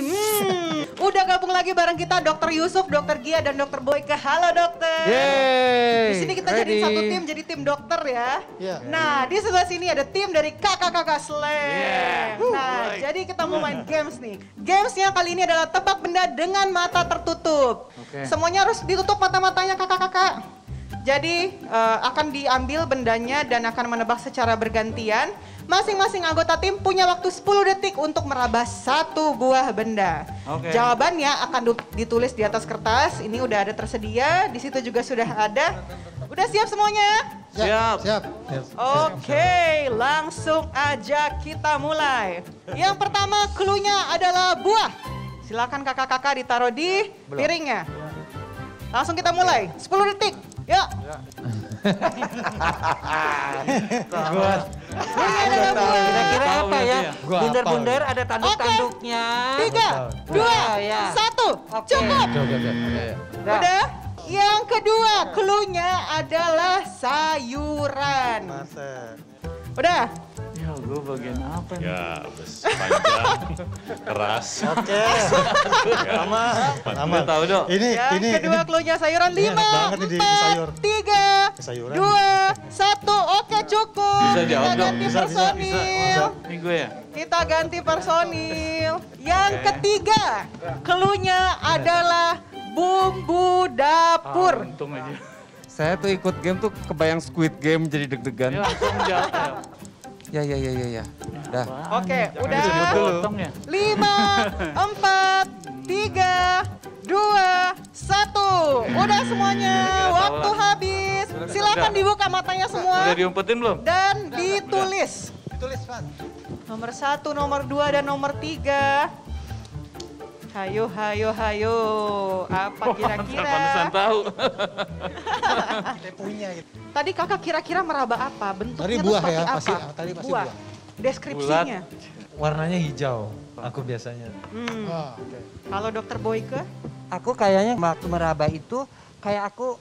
nih. Udah gabung lagi bareng kita Dokter Yusuf, Dokter Gia dan Dokter Boyke. Halo dokter. Yeay. Di sini kita jadi satu tim, jadi tim dokter ya. Yeah. Nah di sebelah sini ada tim dari kakak-kakak Slank. Yeah. Nah jadi kita mau main games nih. Gamesnya kali ini adalah tebak benda dengan mata tertutup. Okay. Semuanya harus ditutup mata-matanya kakak-kakak. Jadi akan diambil bendanya dan akan menebak secara bergantian. Masing-masing anggota tim punya waktu 10 detik untuk meraba satu buah benda. Okay. Jawabannya akan ditulis di atas kertas. Ini udah ada tersedia, di situ juga sudah ada. Udah siap semuanya? Siap. Siap. Oke, langsung aja kita mulai. Yang pertama cluenya adalah buah. Silakan kakak-kakak ditaruh di piringnya. Langsung kita mulai, 10 detik. Ya. Kira-kira apa ya? Bundar-bundar ada tanduk-tanduknya. 3, 2, 1. Cukup. Udah. Yang kedua, cluenya adalah sayuran. Udah. Ya, gue bagian apa nih? Ya, panjang, keras. Oke. Sama. Sama. Tahu dong. Ini kedua cluenya sayuran. 5, 4, 3, 2, 1. Oke, cukup. Bisa jawab dong. Bisa. Ini gue ya. Kita ganti personil. Yang ketiga, cluenya adalah bumbu dapur. Untung aja. Saya tuh ikut game tuh kebayang Squid Game jadi deg-degan. Langsung jawab. Ya. Dah. Oke, udah. 5, 4, 3, 2, 1. Udah semuanya, waktu habis. Silakan dibuka matanya semua. Udah diumpetin belum? Dan ditulis. Ditulis, Pak. Nomor 1, nomor 2, dan nomor 3. Hayo. Apa kira-kira? Apaan tahu. Punya gitu. Tadi kakak kira-kira meraba apa? Bentuknya buah seperti ya, apa? Tadi pasti buah. Deskripsinya. Bulat. Warnanya hijau, aku biasanya. Kalau Dokter Boyke? Aku kayaknya waktu meraba itu kayak aku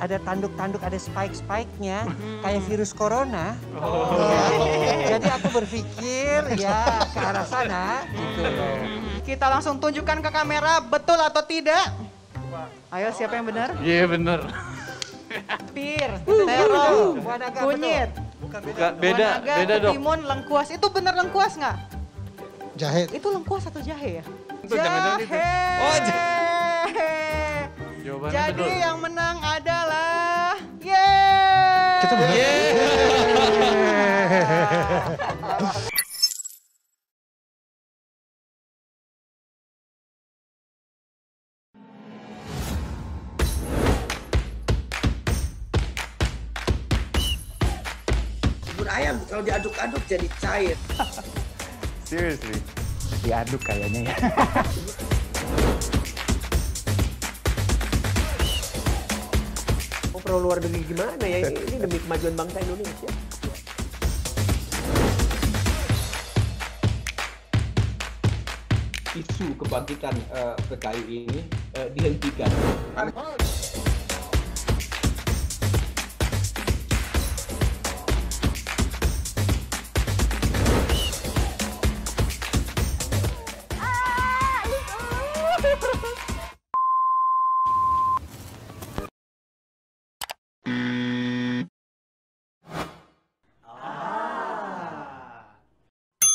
ada tanduk-tanduk, ada spike-spike-nya, kayak virus corona. Jadi aku berpikir ya ke arah sana gitu loh. Kita langsung tunjukkan ke kamera, betul atau tidak? Ayo, siapa yang benar? Iya, benar. Pir, terong, kunyit. Bukan, beda dong. Timun, lengkuas. Itu benar lengkuas nggak? Jahe. Itu lengkuas atau jahe ya? Jahe. Oh, jahe. Jadi yang menang adalah... Yeay! Kita benar. Yeay! Ayam kalau diaduk-aduk jadi cair. Seriously? Diaduk kayaknya ya. Pro luar negeri gimana ya? Ini demi kemajuan bangsa Indonesia. Isu kebangkitan PKI ini dihentikan.